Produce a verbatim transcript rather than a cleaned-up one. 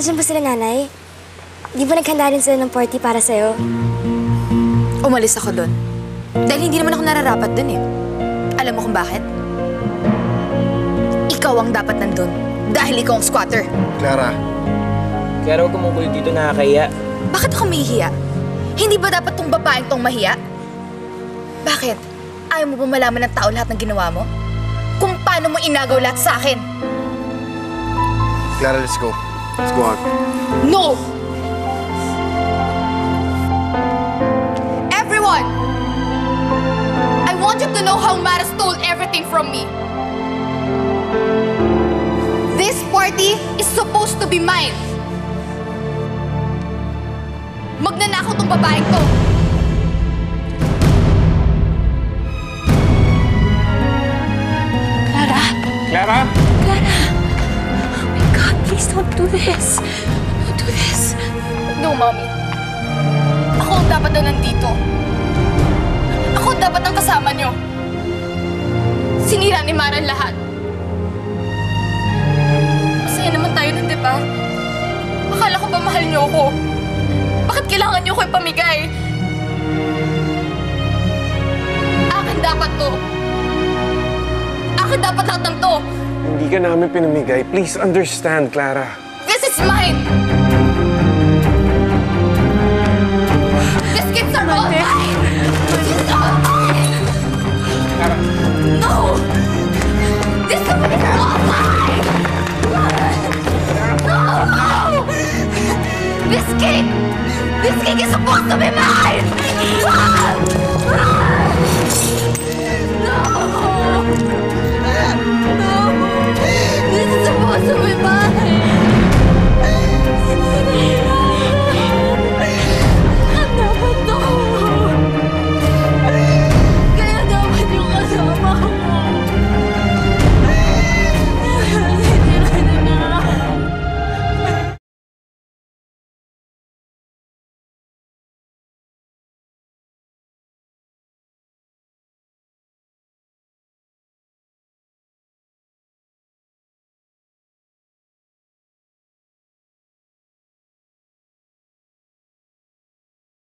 Asan ba sila, nanay? Di ba naghanda rin sila ng party para sa'yo? Umalis ako doon. Dahil hindi naman ako nararapat doon eh. Alam mo kung bakit? Ikaw ang dapat nandun. Dahil ikaw ang squatter. Clara. Clara, huwag kumukulo dito, nakakahiya. Bakit ako mahihiya? Hindi ba dapat tong babaeng tong mahiya? Bakit? Ayaw mo ba malaman ng tao lahat ng ginawa mo? Kung paano mo inagaw lahat sa akin? Clara, let's go. Let's go out. No! Everyone! I want you to know how Mara stole everything from me. This party is supposed to be mine. Magnanakaw tong babaeng to. Clara? Clara? Clara? Oh my God, please don't do this. Don't do this. No, Mommy. Ako ang dapat na nandito. Ako ang dapat ang kasama niyo. Sinira ni Mara lahat. Masaya naman tayo nun, di ba? Akala ko ba mahal niyo ako? Bakit kailangan niyo ko ipamigay? Akin dapat to. Akin dapat lahat ng to. Hindi ka namin pinamigay. Please understand, Clara. This is mine! These kids are all mine! These are all mine! Clara! No! This is all mine! No! This kid! This cake is supposed to be mine!